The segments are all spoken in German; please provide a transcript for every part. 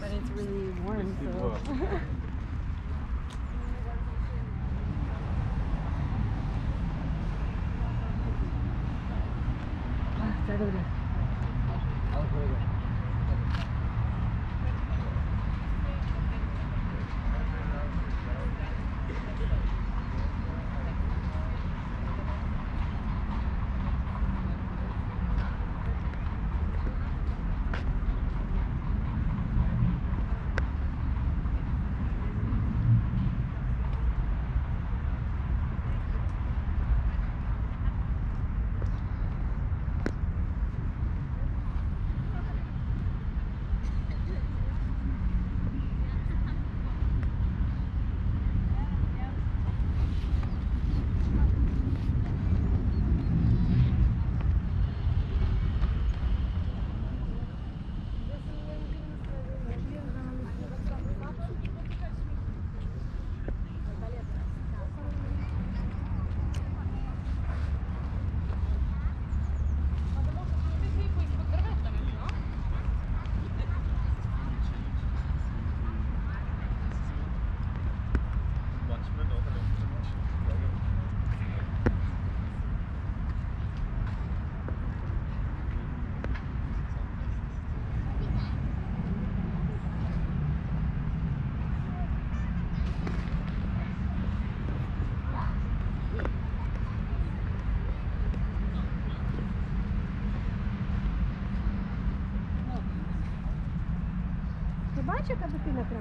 But it's really warm, so. Бачиш, аби ти натрапив.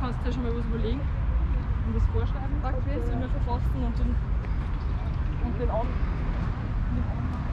Kannst du dir schon mal was überlegen und was vorschreiben, und mir verfassen und den an.